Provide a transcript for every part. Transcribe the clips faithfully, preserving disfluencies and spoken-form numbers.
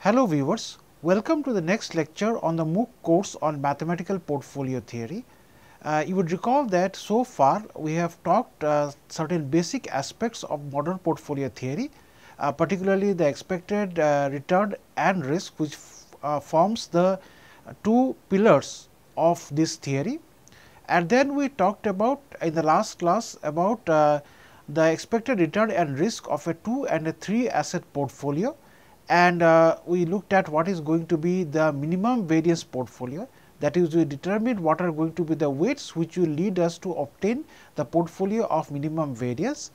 Hello viewers, welcome to the next lecture on the MOOC course on Mathematical Portfolio Theory. Uh, you would recall that so far we have talked uh, certain basic aspects of modern portfolio theory, uh, particularly the expected uh, return and risk, which uh, forms the two pillars of this theory. And then we talked about in the last class about uh, the expected return and risk of a two and a three asset portfolio. And uh, we looked at what is going to be the minimum variance portfolio, that is, we determined what are going to be the weights which will lead us to obtain the portfolio of minimum variance.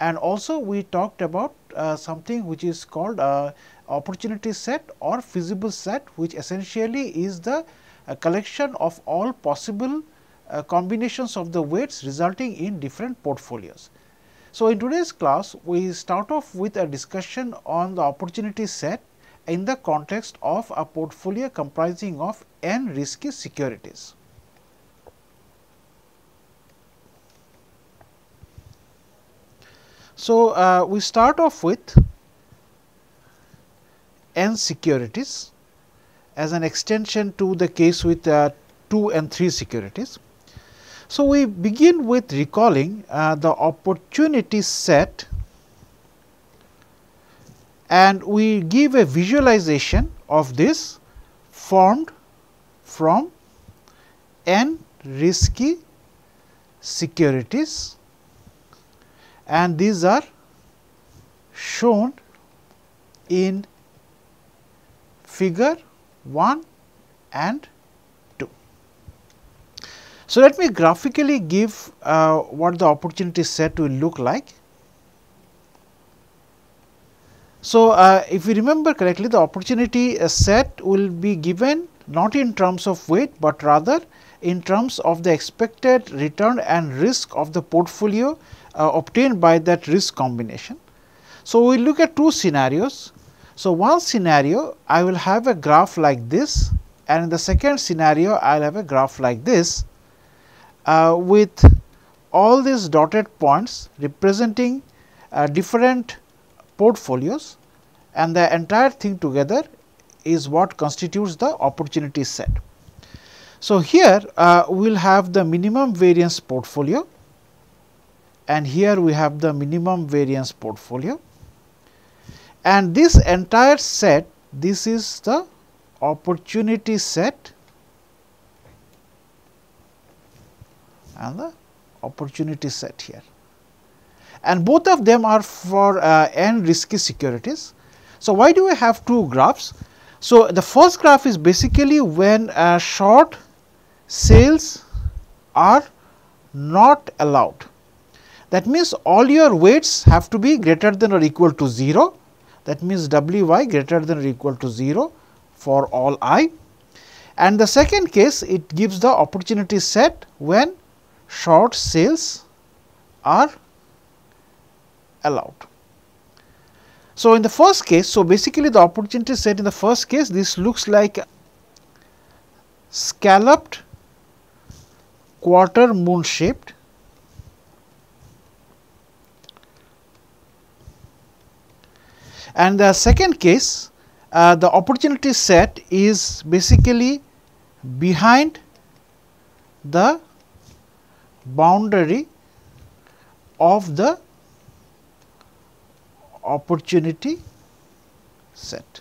And also we talked about uh, something which is called uh, opportunity set or feasible set, which essentially is the uh, collection of all possible uh, combinations of the weights resulting in different portfolios. So, in today's class, we start off with a discussion on the opportunity set in the context of a portfolio comprising of n risky securities. So, uh, we start off with n securities as an extension to the case with uh, two and three securities. So, we begin with recalling uh, the opportunity set, and we give a visualization of this formed from n risky securities, and these are shown in figure one and two. So, let me graphically give uh, what the opportunity set will look like. So, uh, if you remember correctly, the opportunity set will be given not in terms of weight, but rather in terms of the expected return and risk of the portfolio uh, obtained by that risk combination. So, we look at two scenarios. So, one scenario I will have a graph like this, and in the second scenario I will have a graph like this. Uh, with all these dotted points representing uh, different portfolios, and the entire thing together is what constitutes the opportunity set. So, here uh, we will have the minimum variance portfolio, and here we have the minimum variance portfolio, and this entire set, this is the opportunity set and the opportunity set here, and both of them are for uh, n risky securities. So, why do we have two graphs? So, the first graph is basically when uh, short sales are not allowed. That means, all your weights have to be greater than or equal to zero. That means, W Y greater than or equal to zero for all I. And the second case, it gives the opportunity set when short sales are allowed. So, in the first case, so basically the opportunity set in the first case, this looks like scalloped quarter moon shaped, and the second case uh, the opportunity set is basically behind the boundary of the opportunity set.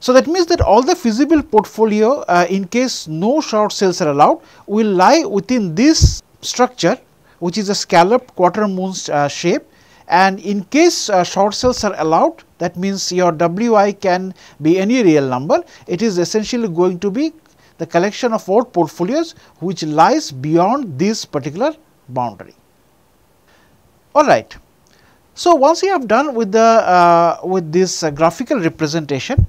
So, that means that all the feasible portfolio uh, in case no short sales are allowed will lie within this structure, which is a scalloped quarter moon uh, shape, and in case uh, short sales are allowed, that means your W I can be any real number. It is essentially going to be the collection of what portfolios which lies beyond this particular boundary. All right. So, once you have done with the uh, with this uh, graphical representation,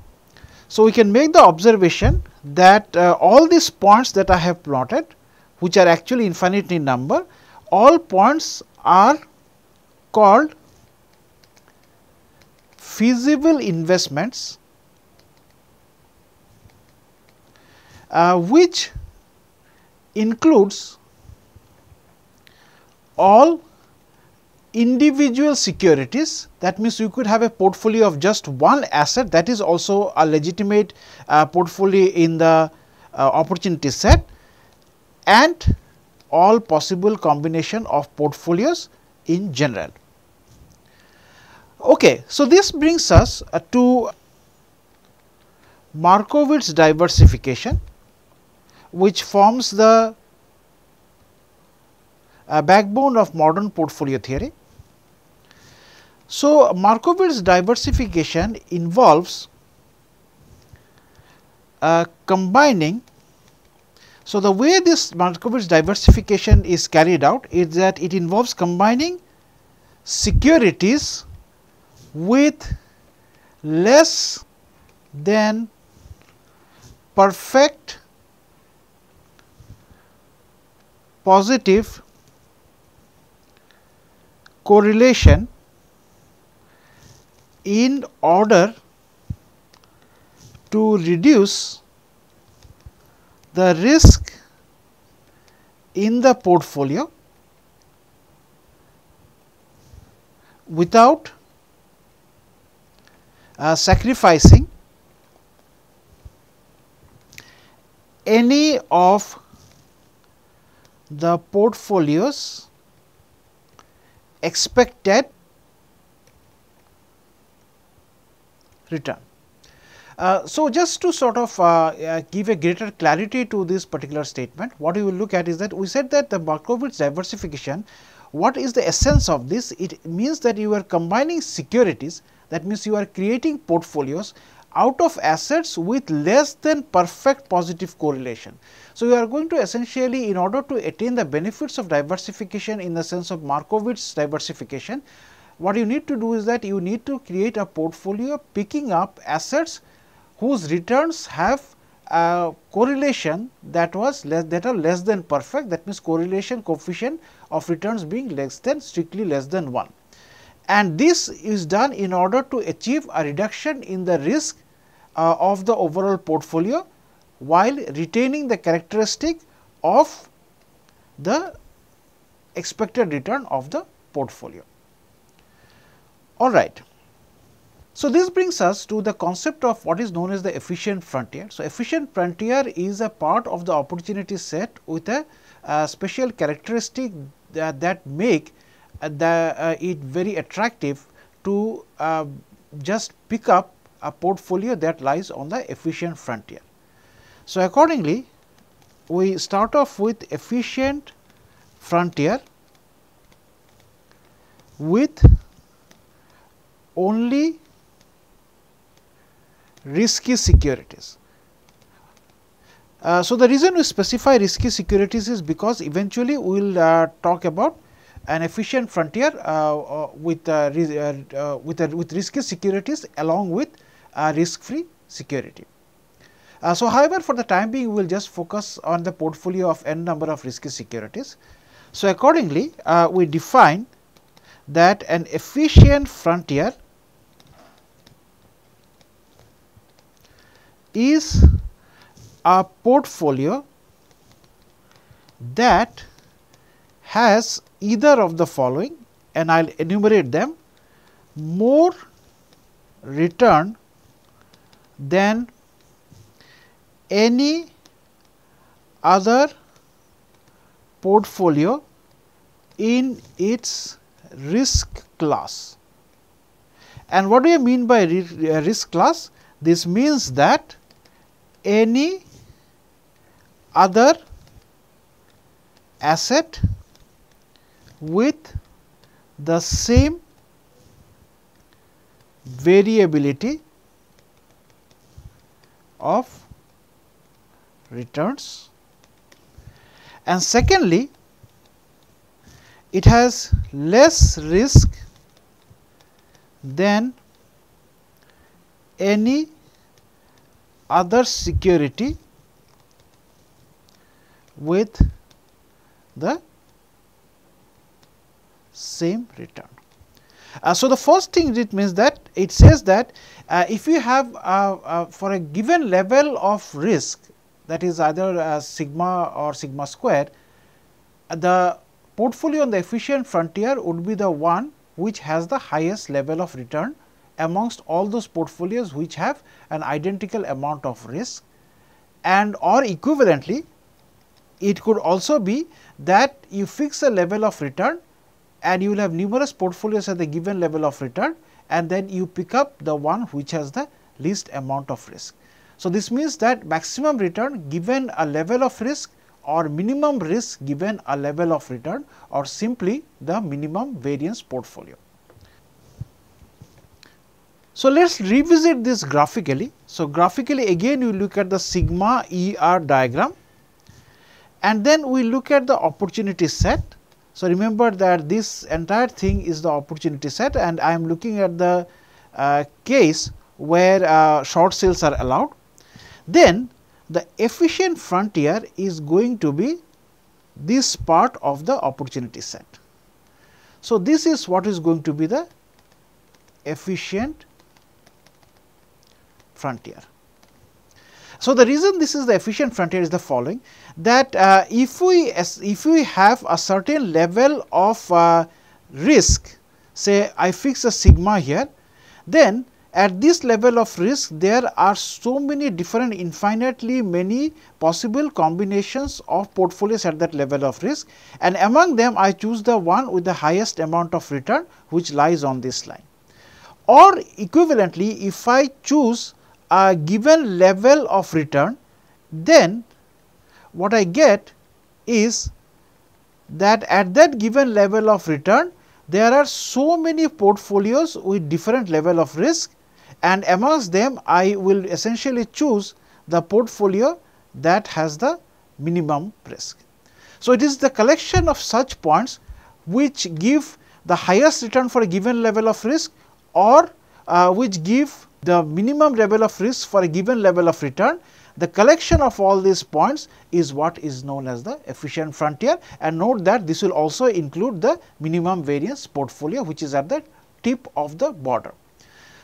so we can make the observation that uh, all these points that I have plotted, which are actually infinite in number, all points are called feasible investments, uh, which includes all individual securities. That means you could have a portfolio of just one asset, that is also a legitimate uh, portfolio in the uh, opportunity set, and all possible combination of portfolios in general. Okay, so this brings us uh, to Markowitz diversification, which forms the uh, backbone of modern portfolio theory. So, Markowitz diversification involves uh, combining. So, the way this Markowitz diversification is carried out is that it involves combining securities with less than perfect positive correlation in order to reduce the risk in the portfolio without uh, sacrificing any of the portfolio's expected return. Uh, so, just to sort of uh, uh, give a greater clarity to this particular statement, what we will look at is that we said that the Markowitz diversification, what is the essence of this? It means that you are combining securities, that means you are creating portfolios out of assets with less than perfect positive correlation. So, you are going to essentially, in order to attain the benefits of diversification in the sense of Markowitz diversification, what you need to do is that you need to create a portfolio picking up assets whose returns have uh, correlation that was less, that are less than perfect, that means correlation coefficient of returns being less than, strictly less than one. And this is done in order to achieve a reduction in the risk uh, of the overall portfolio while retaining the characteristic of the expected return of the portfolio. All right. So, this brings us to the concept of what is known as the efficient frontier. So, efficient frontier is a part of the opportunity set with a uh, special characteristic that, that make uh, the, uh, it very attractive to uh, just pick up a portfolio that lies on the efficient frontier. So, accordingly, we start off with efficient frontier with only risky securities. Uh, so, the reason we specify risky securities is because eventually we will uh, talk about an efficient frontier uh, uh, with, uh, uh, with, uh, with risky securities along with uh, risk-free security. Uh, so, however, for the time being, we will just focus on the portfolio of n number of risky securities. So, accordingly, uh, we define that an efficient frontier is a portfolio that has either of the following, and I will enumerate them: more return than any other portfolio in its risk class. And what do you mean by risk class? This means that any other asset with the same variability of returns. And secondly, it has less risk than any other security with the same return. Uh, so, the first thing it means that it says that uh, if you have uh, uh, for a given level of risk, that is either uh, sigma or sigma square, the portfolio on the efficient frontier would be the one which has the highest level of return amongst all those portfolios which have an identical amount of risk, and or equivalently it could also be that you fix a level of return and you will have numerous portfolios at the given level of return, and then you pick up the one which has the least amount of risk. So, this means that maximum return given a level of risk, or minimum risk given a level of return, or simply the minimum variance portfolio. So, let us revisit this graphically. So, graphically again you look at the sigma E R diagram, and then we look at the opportunity set. So, remember that this entire thing is the opportunity set, and I am looking at the uh, case where uh, short sales are allowed. Then the efficient frontier is going to be this part of the opportunity set. So, this is what is going to be the efficient frontier. So, the reason this is the efficient frontier is the following, that uh, if we as if we have a certain level of uh, risk, say I fix a sigma here, then at this level of risk there are so many different, infinitely many possible combinations of portfolios at that level of risk, and among them I choose the one with the highest amount of return which lies on this line. Or equivalently, if I choose a given level of return, then what I get is that at that given level of return there are so many portfolios with different level of risk, and amongst them I will essentially choose the portfolio that has the minimum risk. So, it is the collection of such points which give the highest return for a given level of risk, or uh, which give the minimum level of risk for a given level of return. The collection of all these points is what is known as the efficient frontier, and note that this will also include the minimum variance portfolio which is at the tip of the border.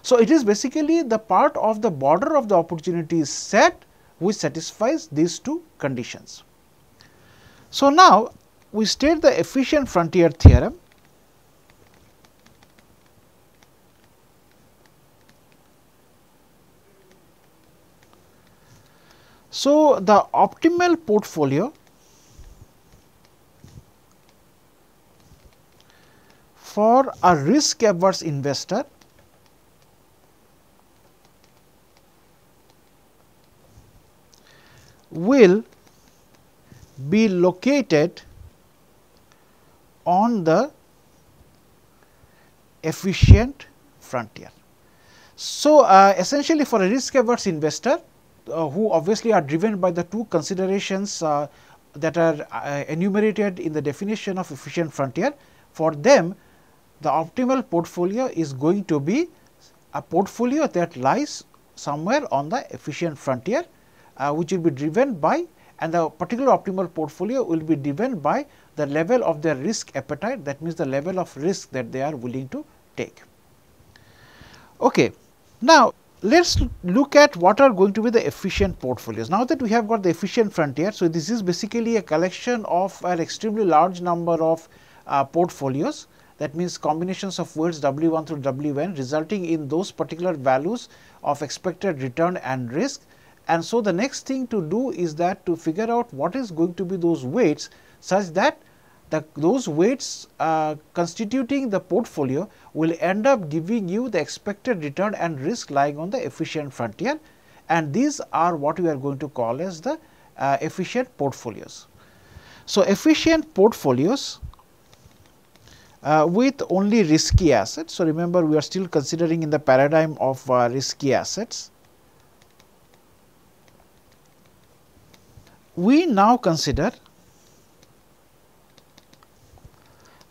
So, it is basically the part of the border of the opportunity set which satisfies these two conditions. So, now we state the efficient frontier theorem. So, the optimal portfolio for a risk averse investor will be located on the efficient frontier. So, uh, essentially for a risk averse investor, Uh, who obviously are driven by the two considerations uh, that are uh, enumerated in the definition of efficient frontier, for them the optimal portfolio is going to be a portfolio that lies somewhere on the efficient frontier, uh, which will be driven by, and the particular optimal portfolio will be driven by the level of their risk appetite, that means the level of risk that they are willing to take. Okay. Now, let us look at what are going to be the efficient portfolios. Now that we have got the efficient frontier, so this is basically a collection of an extremely large number of uh, portfolios, that means combinations of words W one through W n resulting in those particular values of expected return and risk. And so, the next thing to do is that to figure out what is going to be those weights, such that the those weights uh, constituting the portfolio will end up giving you the expected return and risk lying on the efficient frontier, and these are what we are going to call as the uh, efficient portfolios. So, efficient portfolios uh, with only risky assets. So, remember we are still considering in the paradigm of uh, risky assets. we now consider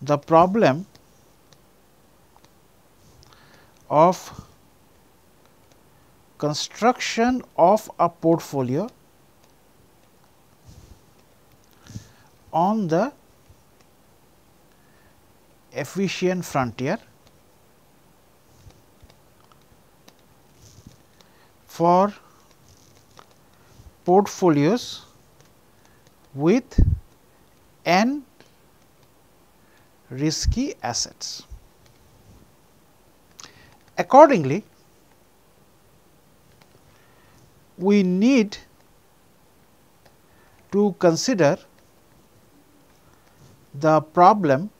the problem of construction of a portfolio on the efficient frontier for portfolios with n risky assets. Accordingly, we need to consider the problem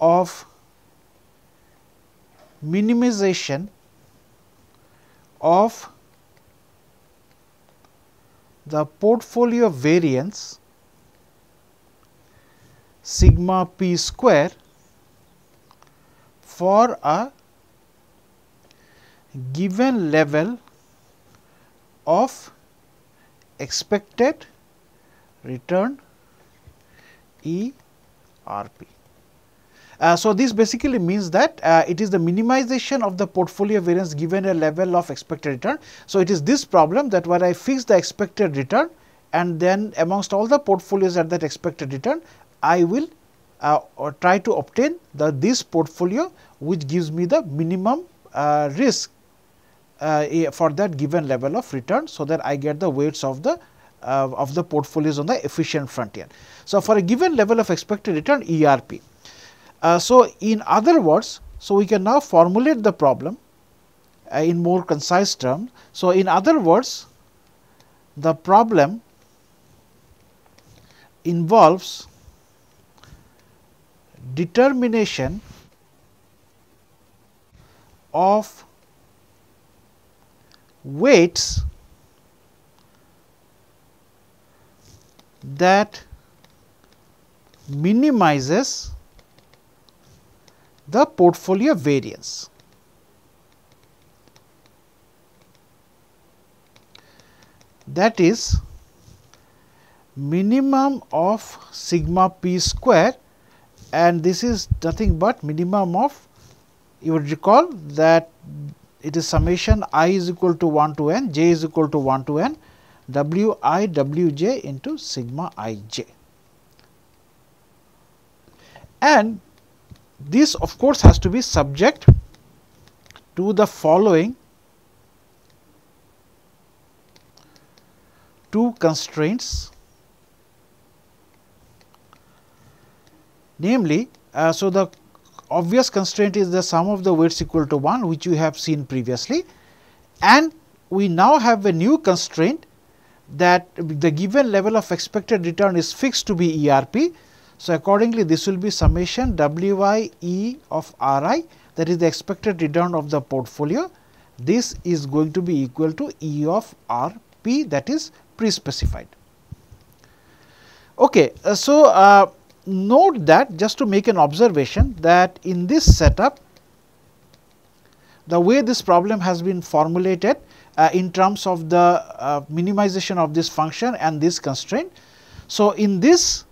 of minimization of the portfolio variance sigma p square for a given level of expected return E R P. Uh, so, this basically means that uh, it is the minimization of the portfolio variance given a level of expected return. So, it is this problem that where I fix the expected return and then amongst all the portfolios at that expected return, I will uh, or try to obtain the this portfolio which gives me the minimum uh, risk uh, for that given level of return, so that I get the weights of the uh, of the portfolios on the efficient frontier. So, for a given level of expected return E R P. Uh, so, in other words, so we can now formulate the problem uh, in more concise terms. So, in other words, the problem involves determination of weights that minimizes the portfolio variance. That is minimum of sigma p square, and this is nothing but minimum of, you would recall that it is summation I is equal to one to n, j is equal to one to n, w I w j into sigma I j. And this of course has to be subject to the following two constraints, namely uh, so the obvious constraint is the sum of the weights equal to one, which you have seen previously, and we now have a new constraint that the given level of expected return is fixed to be E R P. So, accordingly, this will be summation W I E of R I, that is the expected return of the portfolio. This is going to be equal to E of R P, that is pre-specified. Okay, uh, so uh, note that, just to make an observation, that in this setup, the way this problem has been formulated uh, in terms of the uh, minimization of this function and this constraint. So, in this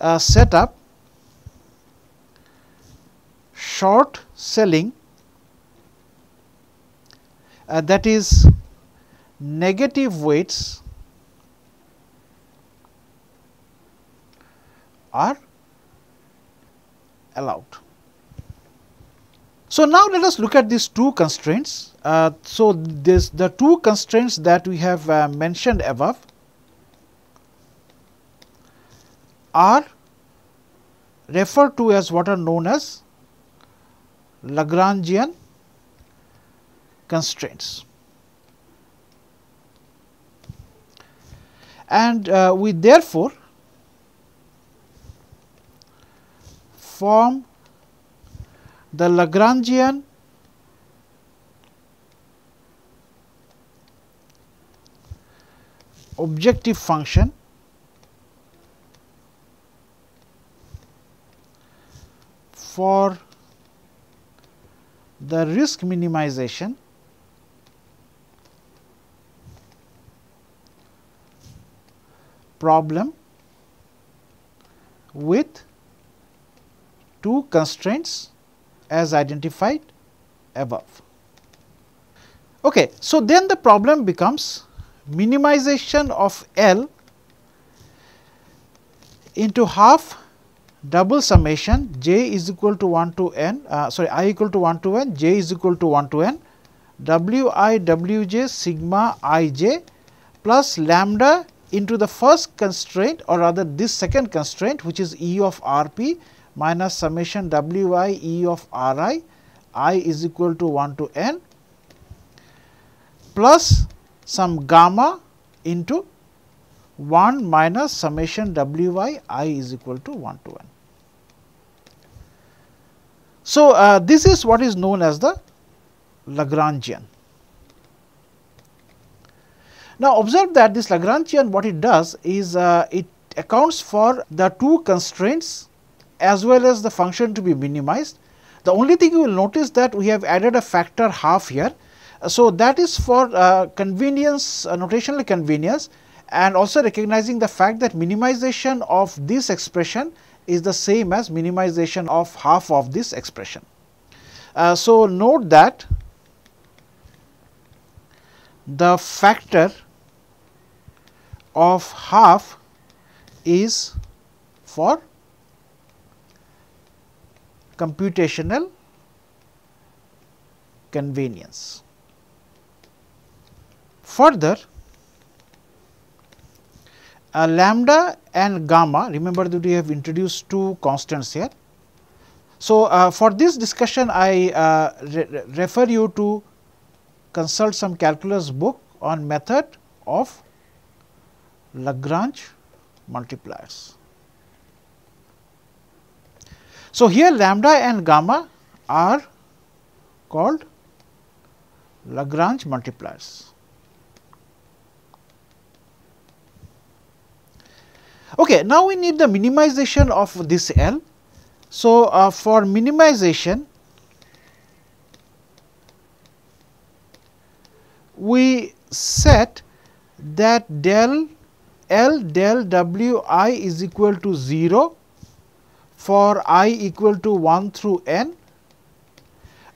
Uh, setup, short selling uh, that is negative weights are allowed. So, now let us look at these two constraints. Uh, so, this the two constraints that we have uh, mentioned above are referred to as what are known as Lagrangian constraints. And uh, we therefore form the Lagrangian objective function for the risk minimization problem with two constraints as identified above. Okay, so then the problem becomes minimization of L into half double summation j is equal to one to n, uh, sorry I equal to one to n, j is equal to one to n, w I w j sigma I j plus lambda into the first constraint, or rather this second constraint, which is E of R p minus summation w I E of R i, I is equal to one to n, plus some gamma into one minus summation w I I is equal to one to n. So, uh, this is what is known as the Lagrangian. Now, observe that this Lagrangian, what it does is uh, it accounts for the two constraints as well as the function to be minimized. The only thing you will notice that we have added a factor half here. So, that is for uh, convenience, uh, notational convenience, and also recognizing the fact that minimization of this expression is the same as minimization of half of this expression. Uh, so, note that the factor of half is for computational convenience. Further, uh, lambda and gamma, remember that we have introduced two constants here. So, uh, for this discussion I uh, re refer you to consult some calculus book on method of Lagrange multipliers. So, here lambda and gamma are called Lagrange multipliers. Okay, now we need the minimization of this L. So, uh, for minimization, we set that del L del W I is equal to zero for I equal to one through n,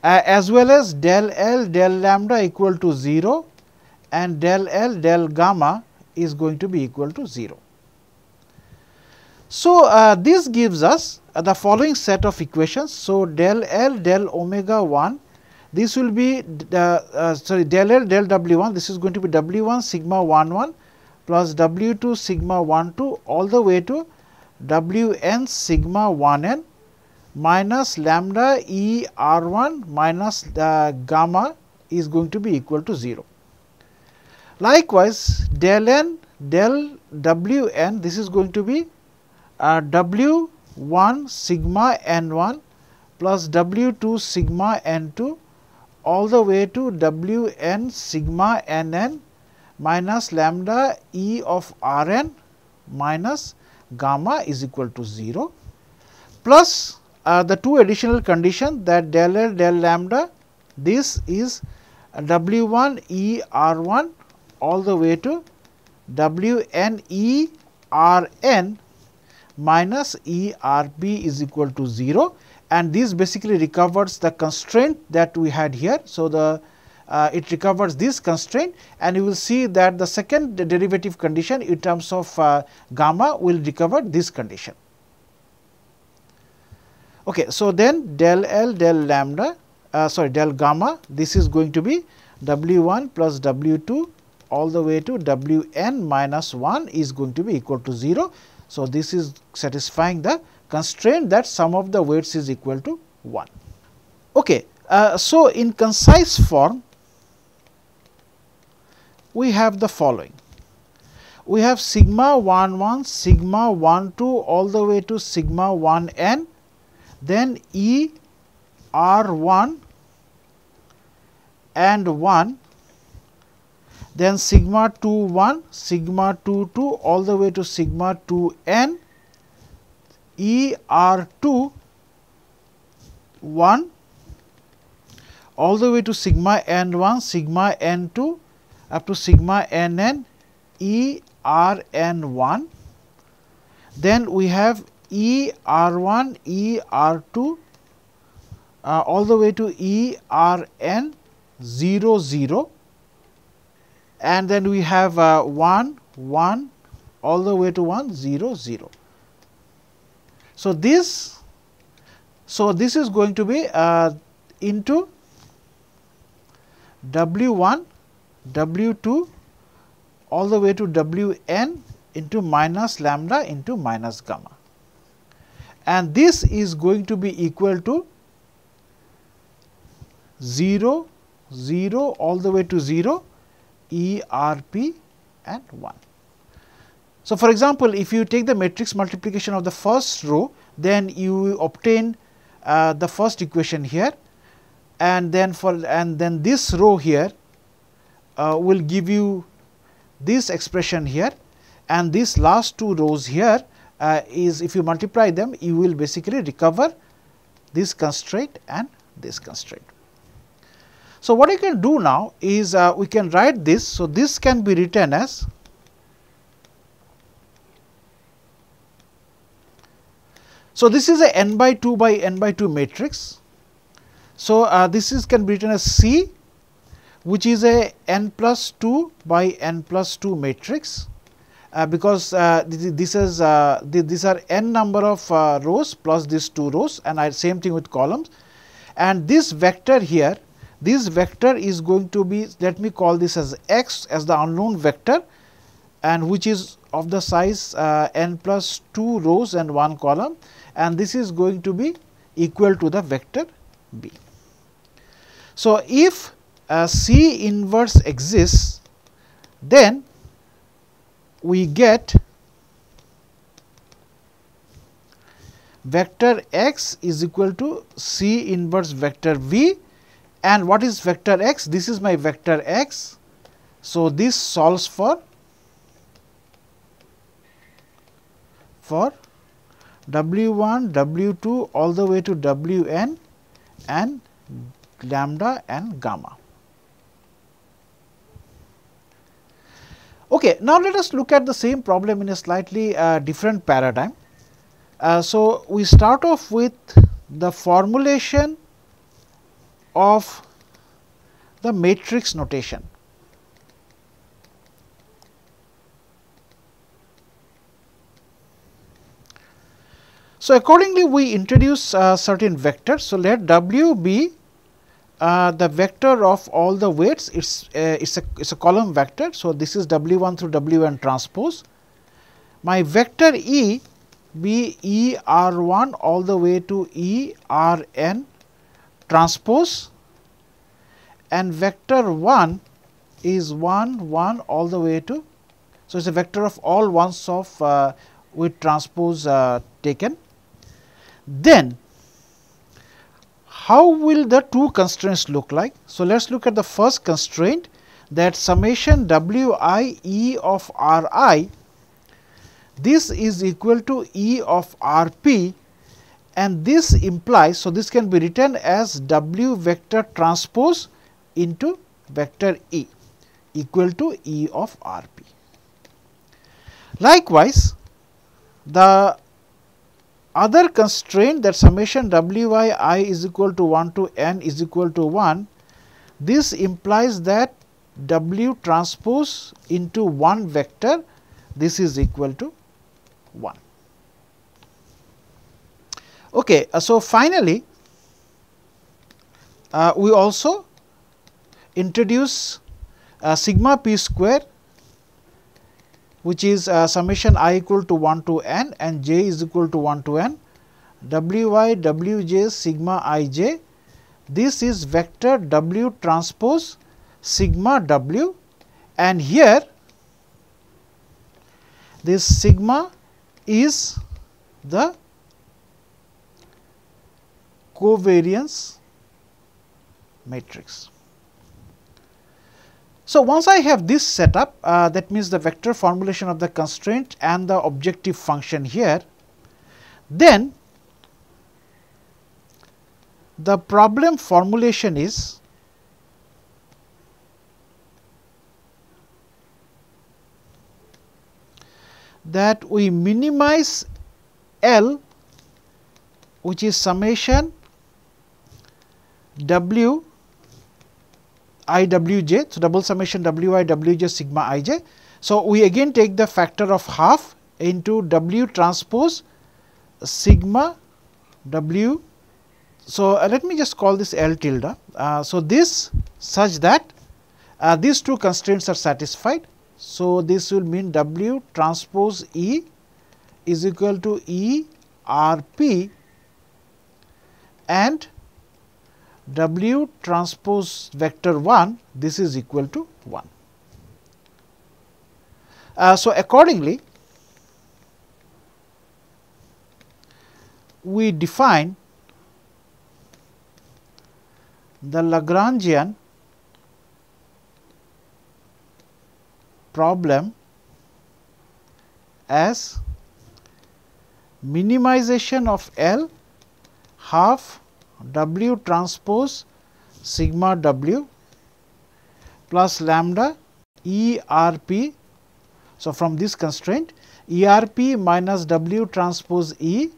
uh, as well as del L del lambda equal to zero and del L del gamma is going to be equal to zero. So, uh, this gives us uh, the following set of equations. So, del L del omega one, this will be uh, uh, sorry del L del W one, this is going to be W one sigma one one plus W two sigma one two all the way to W n sigma one n minus lambda E R one minus uh, gamma is going to be equal to zero. Likewise, del N del W n, this is going to be Uh, W one sigma N one plus W two sigma N two all the way to W n sigma N n minus lambda E of Rn minus gamma is equal to zero, plus uh, the two additional conditions that del L del lambda, this is W one E R one all the way to W n E Rn minus E R P is equal to zero, and this basically recovers the constraint that we had here. So, the uh, it recovers this constraint, and you will see that the second derivative condition in terms of uh, gamma will recover this condition. Okay, so, then del L del lambda uh, sorry del gamma, this is going to be W one plus W two all the way to W n minus one is going to be equal to zero. So, this is satisfying the constraint that sum of the weights is equal to one. Okay, uh, so, in concise form, we have the following. We have sigma one one, sigma one two all the way to sigma one n, then E R one and one, then sigma two one, sigma two two all the way to sigma two n, E R two one all the way to sigma N one, sigma N two up to sigma N n, E R n one, Then we have E R one, E R two, uh, all the way to E R N zero zero, and then we have uh, one, one, all the way to one, zero, zero. So, this so this is going to be uh, into W one, W two, all the way to W n into minus lambda into minus gamma. And this is going to be equal to zero, zero, all the way to zero, E R P and one. So, for example, if you take the matrix multiplication of the first row, then you obtain uh, the first equation here, and then for and then this row here uh, will give you this expression here, and these last two rows here uh, is, if you multiply them, you will basically recover this constraint and this constraint. So, what you can do now is uh, we can write this. So, this can be written as So, this is a n by two by n by two matrix. So, uh, this is can be written as C, which is a n plus two by n plus two matrix, uh, because uh, this, this is uh, th these are n number of uh, rows plus these two rows, and I same thing with columns. And this vector here, this vector is going to be, let me call this as x, as the unknown vector, and which is of the size uh, n plus two rows and one column. And this is going to be equal to the vector B. So, if uh, C inverse exists, then we get vector x is equal to C inverse vector V. And what is vector x? This is my vector x. So, this solves for for W one, W two, all the way to W n and lambda and gamma. Okay, now let us look at the same problem in a slightly uh, different paradigm. Uh, so, we start off with the formulation of the matrix notation. So, accordingly, we introduce uh, certain vectors. So, let W be uh, the vector of all the weights. It's uh, it's a it's a column vector. So, this is W one through W n transpose. My vector E be E R one all the way to E R n transpose, and vector one is one, one all the way to. So, it's a vector of all ones of uh, with transpose uh, taken. Then how will the two constraints look like? So, let us look at the first constraint, that summation W i E of R i, this is equal to E of R p, and this implies, so this can be written as W vector transpose into vector E equal to E of R p. Likewise, the other constraint, that summation W i i is equal to one to n is equal to one, this implies that W transpose into one vector, this is equal to one. Okay, so finally, uh, we also introduce uh, sigma p square, which is uh, summation I equal to one to n and j is equal to one to n, W i, W j, sigma ij, this is vector W transpose sigma W, and here this sigma is the covariance matrix. So, once I have this set up, uh, that means the vector formulation of the constraint and the objective function here, then the problem formulation is that we minimize L, which is summation W I W j, so double summation W I W j sigma I j. So, we again take the factor of half into W transpose sigma W. So, uh, let me just call this L tilde. Uh, so, this such that uh, these two constraints are satisfied. So, this will mean W transpose E is equal to E R P and W transpose vector one, this is equal to one. Uh, so, accordingly, we define the Lagrangian problem as minimization of L half W transpose sigma W plus lambda E R P. So, from this constraint E R P minus W transpose E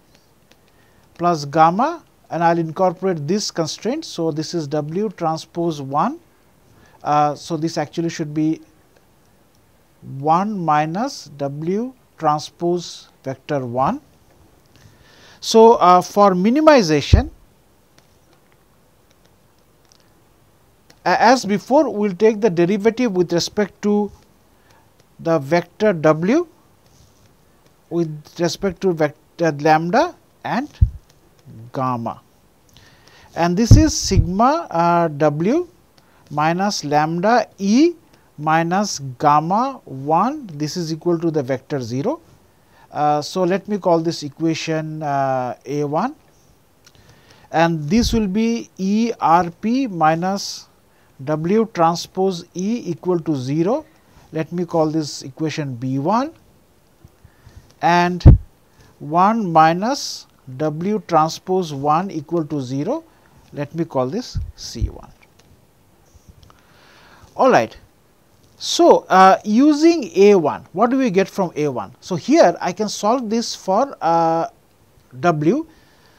plus gamma, and I will incorporate this constraint. So, this is W transpose one. Uh, so, this actually should be one minus W transpose vector one. So, uh, for minimization, as before, we will take the derivative with respect to the vector W, with respect to vector lambda and gamma, and this is sigma uh, W minus lambda E minus gamma one, this is equal to the vector zero. Uh, so, let me call this equation uh, A one, and this will be E R P minus W transpose E equal to zero. Let me call this equation B one, and one minus W transpose one equal to zero. Let me call this C one. All right. So, uh, using A one, what do we get from A one? So, here I can solve this for uh, W.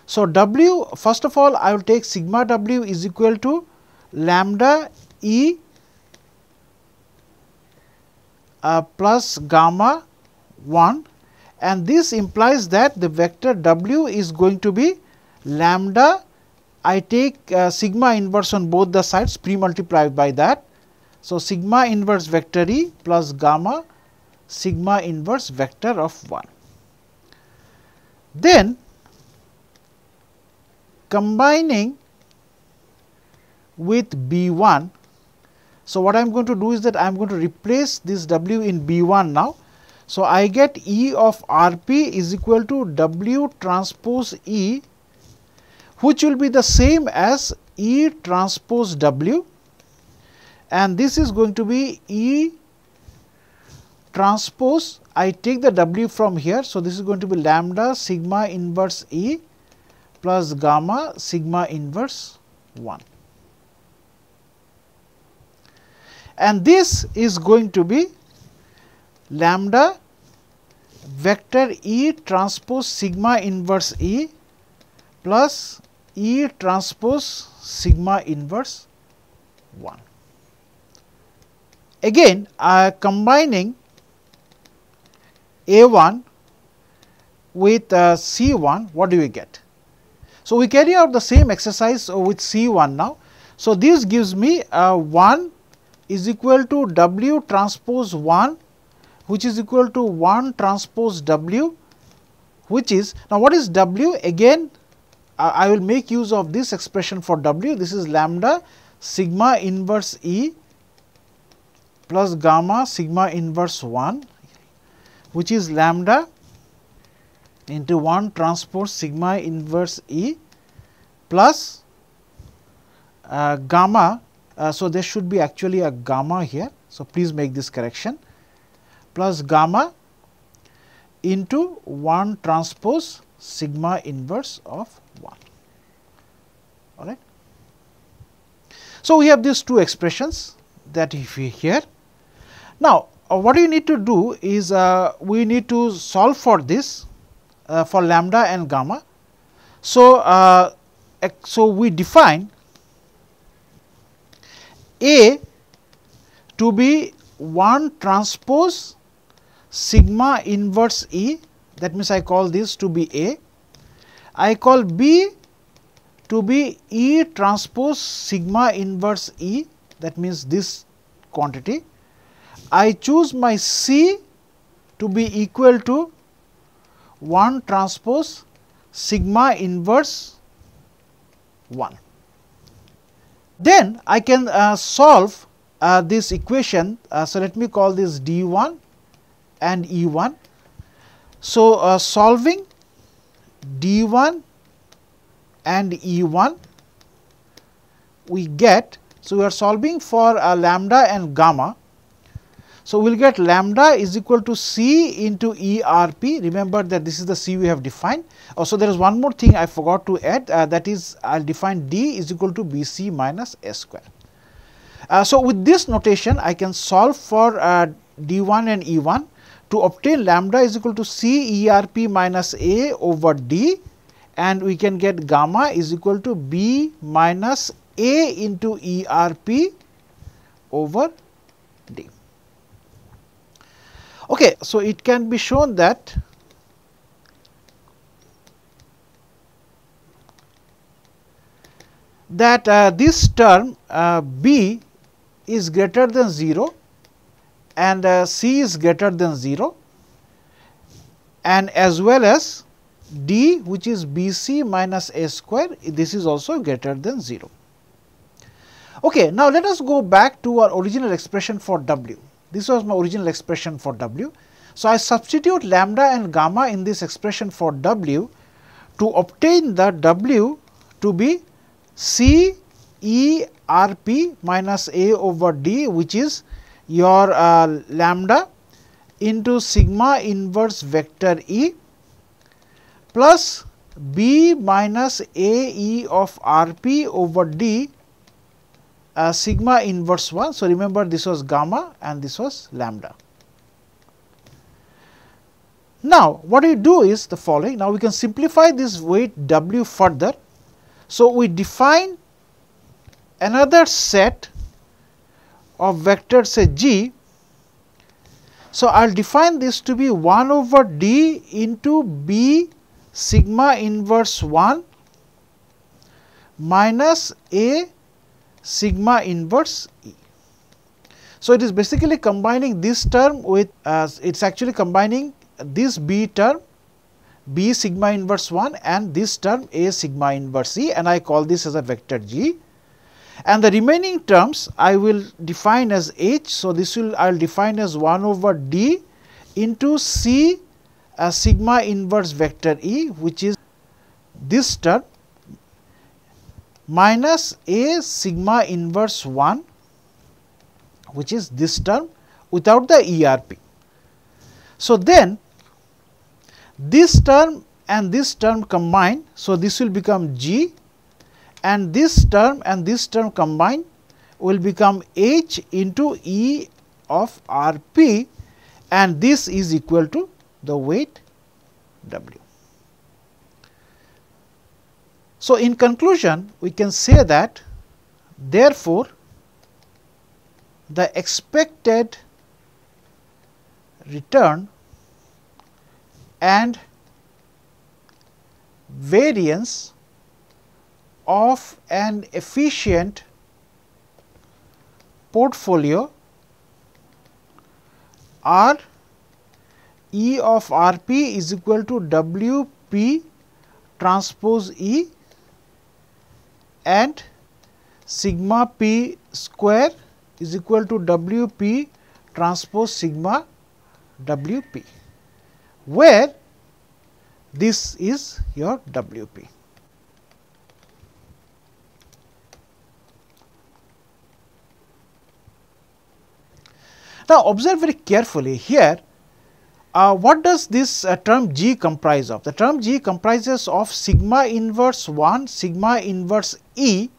So, W, first of all, I will take sigma W is equal to lambda E uh, plus gamma one, and this implies that the vector W is going to be lambda, I take uh, sigma inverse on both the sides, pre multiplied by that. So, sigma inverse vector E plus gamma sigma inverse vector of one. Then combining with B one. So, what I am going to do is that I am going to replace this W in B one now. So, I get E of R P is equal to W transpose E, which will be the same as E transpose W, and this is going to be E transpose, I take the W from here. So, this is going to be lambda sigma inverse E plus gamma sigma inverse one. And this is going to be lambda vector E transpose sigma inverse E plus E transpose sigma inverse one. Again, uh, combining A one with uh, C one, what do we get? So, we carry out the same exercise with C one now. So, this gives me uh, one is equal to W transpose one, which is equal to one transpose W, which is, now what is W? Again, uh, I will make use of this expression for W. This is lambda sigma inverse E plus gamma sigma inverse one, which is lambda into one transpose sigma inverse E plus uh, gamma. Uh, so, there should be actually a gamma here. So, please make this correction, plus gamma into one transpose sigma inverse of one. All right. So, we have these two expressions that if we here. Now, Uh, what you need to do is uh, we need to solve for this uh, for lambda and gamma. So, uh, so we define A to be one transpose sigma inverse E, that means I call this to be A. I call B to be E transpose sigma inverse E, that means this quantity. I choose my C to be equal to one transpose sigma inverse one. Then I can uh, solve uh, this equation. Uh, so, let me call this D one and E one. So, uh, solving D one and E one, we get, so we are solving for uh, lambda and gamma. So, we will get lambda is equal to C into E R P. Remember that this is the C we have defined. Also, there is one more thing I forgot to add, uh, that is I will define D is equal to B C minus S square. Uh, so, with this notation I can solve for uh, D one and E one to obtain lambda is equal to C E R P minus A over D, and we can get gamma is equal to B minus A into E R P over D. Okay, so it can be shown that that uh, this term uh, B is greater than zero and uh, C is greater than zero, and as well as D, which is B C minus S square, this is also greater than zero. Okay, now let us go back to our original expression for W. This was my original expression for W. So, I substitute lambda and gamma in this expression for W to obtain the W to be C E R P minus A over D, which is your uh, lambda into sigma inverse vector E plus B minus A E of R P over D Uh, sigma inverse one. So, remember this was gamma and this was lambda. Now, what we do is the following. Now, we can simplify this weight W further. So, we define another set of vectors, say G. So, I will define this to be one over D into B sigma inverse one minus A sigma inverse E. So, it is basically combining this term with, uh, it is actually combining this B term, B sigma inverse one, and this term A sigma inverse E, and I call this as a vector G. And the remaining terms I will define as H. So, this will I will define as one over D into C uh, sigma inverse vector E, which is this term, minus A sigma inverse one, which is this term without the E R P. So, then this term and this term combine. So, this will become G, and this term and this term combine will become H into E of R P, and this is equal to the weight W. So, in conclusion, we can say that therefore, the expected return and variance of an efficient portfolio are E of R P is equal to W P transpose E and sigma P square is equal to W P transpose sigma W P, where this is your W P. Now, observe very carefully here, uh, what does this uh, term G comprise of? The term G comprises of sigma inverse one, sigma inverse E,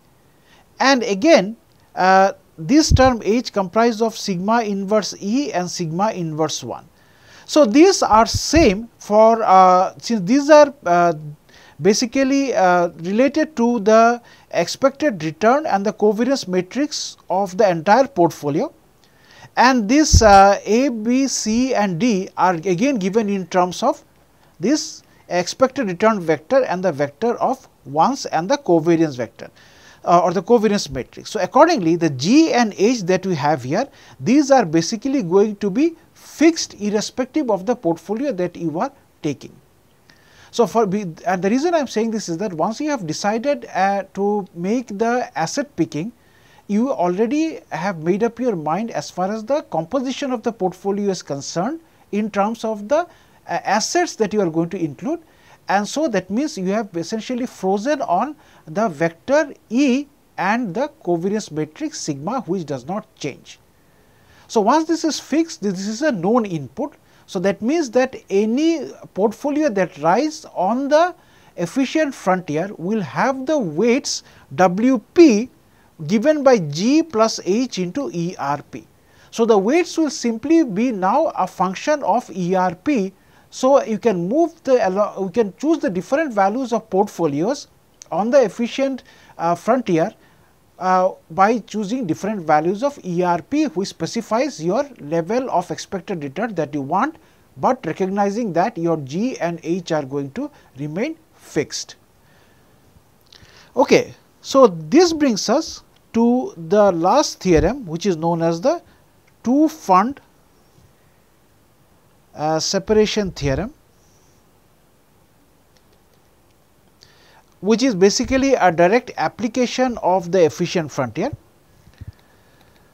and again uh, this term H comprised of sigma inverse E and sigma inverse one. So, these are same for uh, since these are uh, basically uh, related to the expected return and the covariance matrix of the entire portfolio, and this uh, A, B, C and D are again given in terms of this expected return vector and the vector of ones and the covariance vector uh, or the covariance matrix. So, accordingly the G and H that we have here, these are basically going to be fixed irrespective of the portfolio that you are taking. So, for and the reason I am saying this is that once you have decided uh, to make the asset picking, you already have made up your mind as far as the composition of the portfolio is concerned in terms of the uh, assets that you are going to include, and so that means you have essentially frozen on the vector E and the covariance matrix sigma, which does not change. So, once this is fixed, this is a known input. So, that means that any portfolio that rises on the efficient frontier will have the weights W P given by G plus H into E R P. So, the weights will simply be now a function of E R P. So, you can move the, you can choose the different values of portfolios on the efficient uh, frontier Uh, by choosing different values of E R P, which specifies your level of expected return that you want, but recognizing that your G and H are going to remain fixed. Okay, so this brings us to the last theorem, which is known as the two fund uh, separation theorem, which is basically a direct application of the efficient frontier.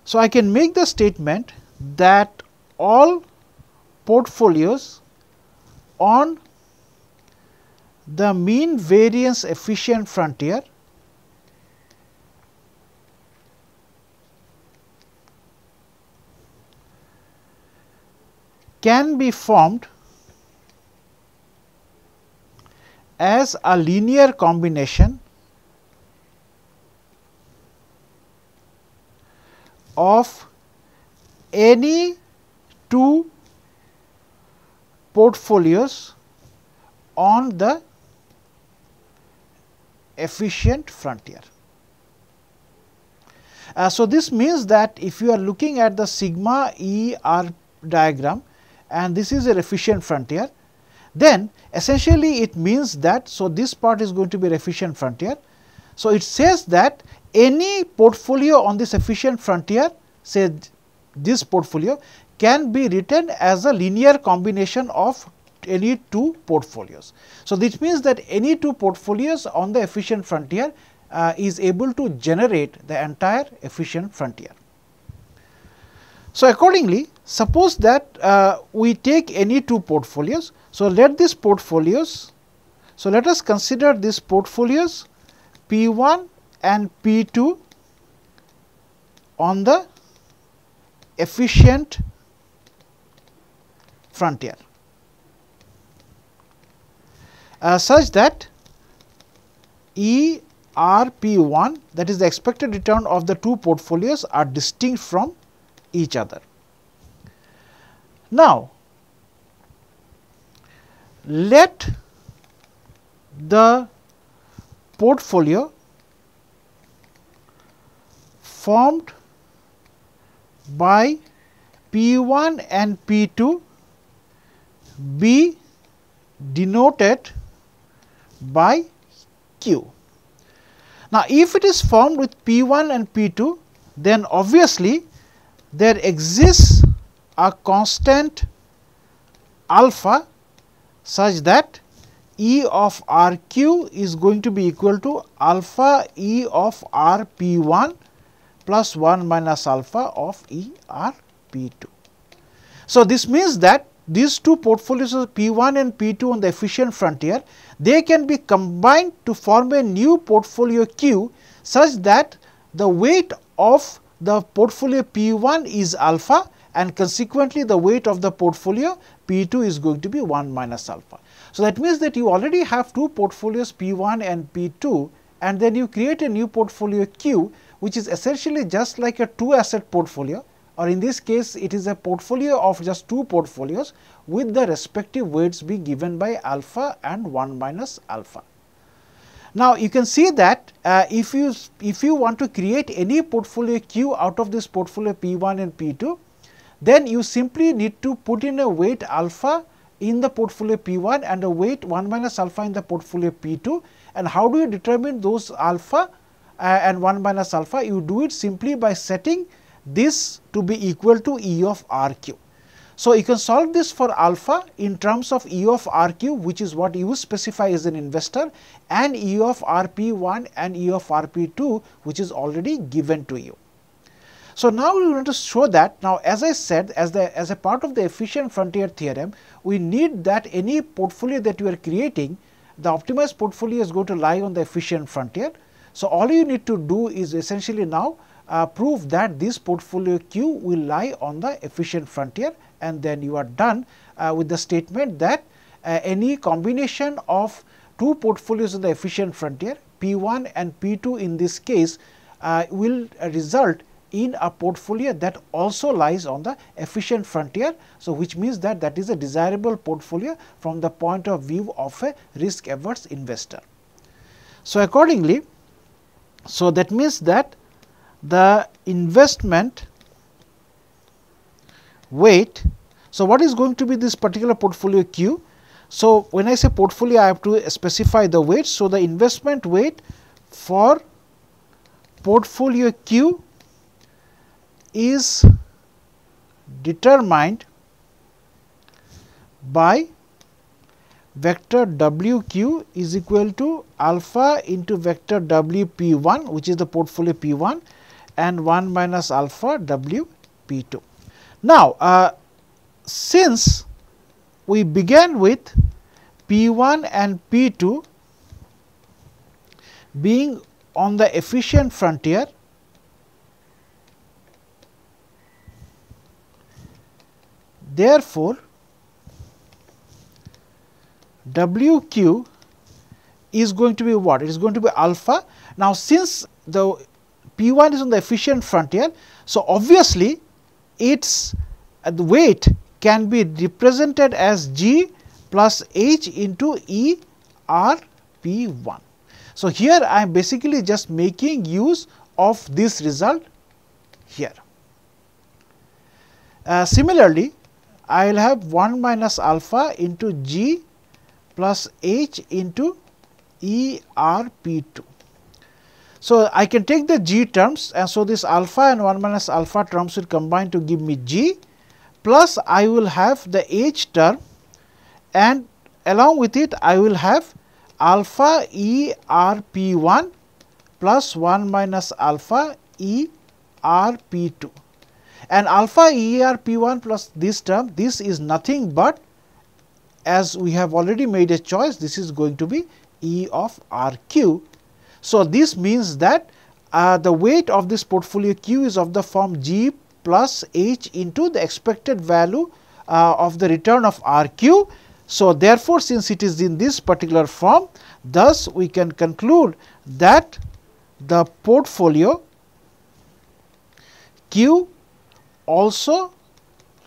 So, I can make the statement that all portfolios on the mean variance efficient frontier can be formed as a linear combination of any two portfolios on the efficient frontier. Uh, so, this means that if you are looking at the sigma E R diagram and this is an efficient frontier, then essentially it means that, so this part is going to be an efficient frontier. So, it says that any portfolio on this efficient frontier, say this portfolio, can be written as a linear combination of any two portfolios. So, this means that any two portfolios on the efficient frontier uh, is able to generate the entire efficient frontier. So, accordingly, suppose that uh, we take any two portfolios. So, let these portfolios, so let us consider these portfolios P one and P two on the efficient frontier uh, such that E R P one, that is the expected return of the two portfolios, are distinct from each other. Now, let the portfolio formed by P one and P two be denoted by Q. Now, if it is formed with P one and P two, then obviously there exists a constant alpha such that E of R Q is going to be equal to alpha E of R P one plus one minus alpha of E R P two. So, this means that these two portfolios P one and P two on the efficient frontier, they can be combined to form a new portfolio Q such that the weight of the portfolio P one is alpha and consequently the weight of the portfolio P two is going to be one minus alpha. So, that means that you already have two portfolios P one and P two, and then you create a new portfolio Q which is essentially just like a two asset portfolio, or in this case it is a portfolio of just two portfolios with the respective weights being given by alpha and one minus alpha. Now you can see that uh, if you if you want to create any portfolio Q out of this portfolio P one and P two, then you simply need to put in a weight alpha in the portfolio P one and a weight one minus alpha in the portfolio P two. And how do you determine those alpha uh, and one minus alpha? You do it simply by setting this to be equal to E of R Q. So you can solve this for alpha in terms of E of R Q, which is what you specify as an investor, and E of R P one and E of R P two, which is already given to you. So now we want to show that, now as I said, as the as a part of the efficient frontier theorem, we need that any portfolio that you are creating, the optimized portfolio is going to lie on the efficient frontier. So all you need to do is essentially now uh, prove that this portfolio Q will lie on the efficient frontier, and then you are done uh, with the statement that uh, any combination of two portfolios on the efficient frontier, P one and P two in this case, uh, will uh, result in a portfolio that also lies on the efficient frontier. So which means that that is a desirable portfolio from the point of view of a risk averse investor. So accordingly, so that means that the investment weight, so what is going to be this particular portfolio Q? So when I say portfolio, I have to specify the weight. So the investment weight for portfolio Q is determined by vector W Q is equal to alpha into vector W P one, which is the portfolio P one, and one minus alpha W P two. Now, uh, since we began with P one and P two being on the efficient frontier, therefore, W Q is going to be what? It is going to be alpha. Now, since the P one is on the efficient frontier, so obviously its uh, the weight can be represented as G plus H into E R P one. So here I am basically just making use of this result here. Uh, similarly, I will have one minus alpha into G plus H into E R P two. So I can take the G terms, and so this alpha and one minus alpha terms will combine to give me G, plus I will have the H term, and along with it I will have alpha E R P one plus one minus alpha E R P two. And alpha E R P one plus this term, this is nothing but, as we have already made a choice, this is going to be E of R Q. So this means that uh, the weight of this portfolio Q is of the form G plus H into the expected value uh, of the return of R Q. So therefore, since it is in this particular form, thus we can conclude that the portfolio Q also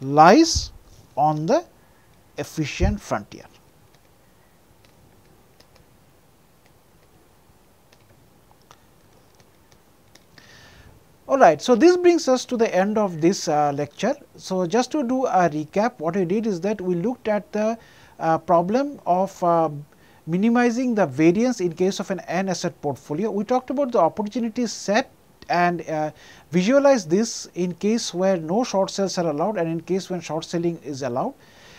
lies on the efficient frontier. All right, so this brings us to the end of this uh, lecture. So just to do a recap, what we did is that we looked at the uh, problem of uh, minimizing the variance in case of an N asset portfolio. We talked about the opportunity set and uh, visualize this in case where no short sales are allowed and in case when short selling is allowed.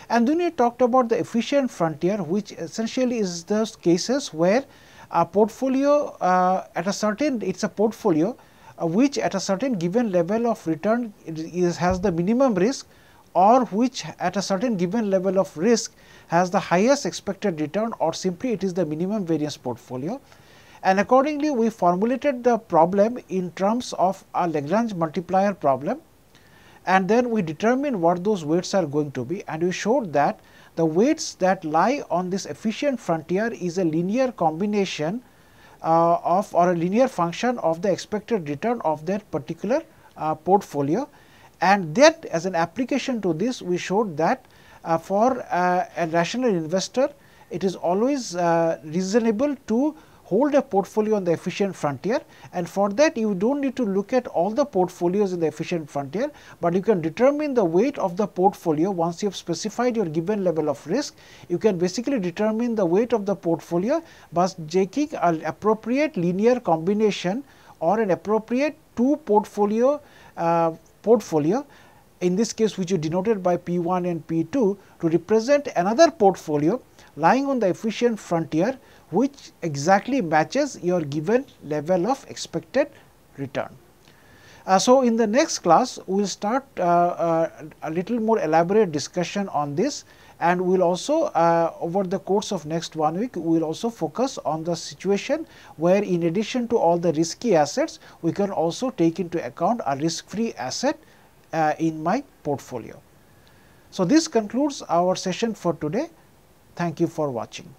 And then we talked about the efficient frontier, which essentially is those cases where a portfolio uh, at a certain, it's a portfolio uh, which at a certain given level of return is, has the minimum risk, or which at a certain given level of risk has the highest expected return, or simply it is the minimum variance portfolio. And accordingly, we formulated the problem in terms of a Lagrange multiplier problem, and then we determined what those weights are going to be, and we showed that the weights that lie on this efficient frontier is a linear combination uh, of or a linear function of the expected return of that particular uh, portfolio, and that as an application to this we showed that uh, for uh, a rational investor it is always uh, reasonable to hold a portfolio on the efficient frontier, and for that you do not need to look at all the portfolios in the efficient frontier, but you can determine the weight of the portfolio. Once you have specified your given level of risk, you can basically determine the weight of the portfolio by taking an appropriate linear combination or an appropriate two portfolio uh, portfolio in this case, which you denoted by P one and P two, to represent another portfolio lying on the efficient frontier which exactly matches your given level of expected return. Uh, so, in the next class we will start uh, uh, a little more elaborate discussion on this, and we will also uh, over the course of next one week we will also focus on the situation where in addition to all the risky assets we can also take into account a risk-free asset uh, in my portfolio. So, this concludes our session for today. Thank you for watching.